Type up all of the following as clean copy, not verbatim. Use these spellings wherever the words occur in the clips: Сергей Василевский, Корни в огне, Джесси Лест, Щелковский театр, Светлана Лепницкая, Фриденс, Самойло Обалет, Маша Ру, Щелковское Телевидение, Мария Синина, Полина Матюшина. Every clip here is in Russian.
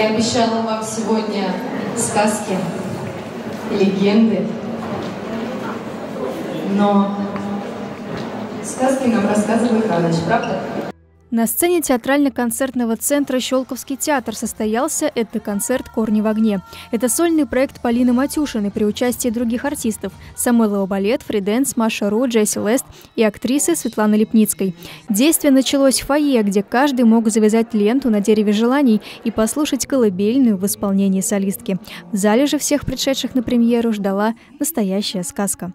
Я обещала вам сегодня сказки, легенды, но сказки нам рассказывают на ночь, правда? На сцене театрально-концертного центра «Щелковский театр» состоялся этот концерт «Корни в огне». Это сольный проект Полины Матюшиной при участии других артистов – Самойло Обалет, фриденс, Маша Ру, Джесси Лест и актрисы Светланы Лепницкой. Действие началось в фойе, где каждый мог завязать ленту на дереве желаний и послушать колыбельную в исполнении солистки. В зале же всех пришедших на премьеру ждала настоящая сказка.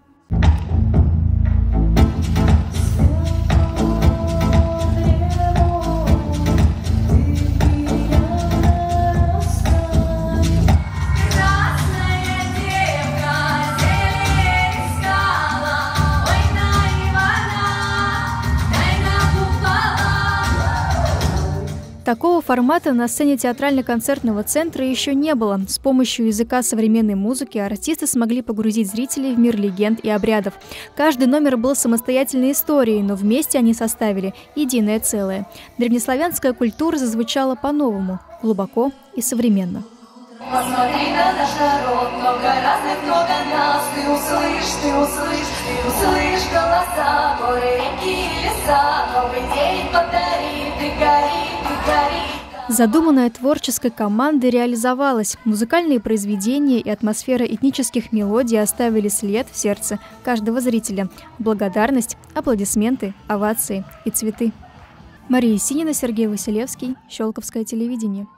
Такого формата на сцене театрально-концертного центра еще не было. С помощью языка современной музыки артисты смогли погрузить зрителей в мир легенд и обрядов. Каждый номер был самостоятельной историей, но вместе они составили единое целое. Древнеславянская культура зазвучала по-новому, глубоко и современно. Посмотри на наш народ, много разных, много нас. Ты услышь, ты услышь, ты услышь голоса. Горы, реки, леса, новый день подари, ты гори, ты гори. Задуманная творческой командой реализовалась. Музыкальные произведения и атмосфера этнических мелодий оставили след в сердце каждого зрителя. Благодарность, аплодисменты, овации и цветы. Мария Синина, Сергей Василевский, Щелковское телевидение.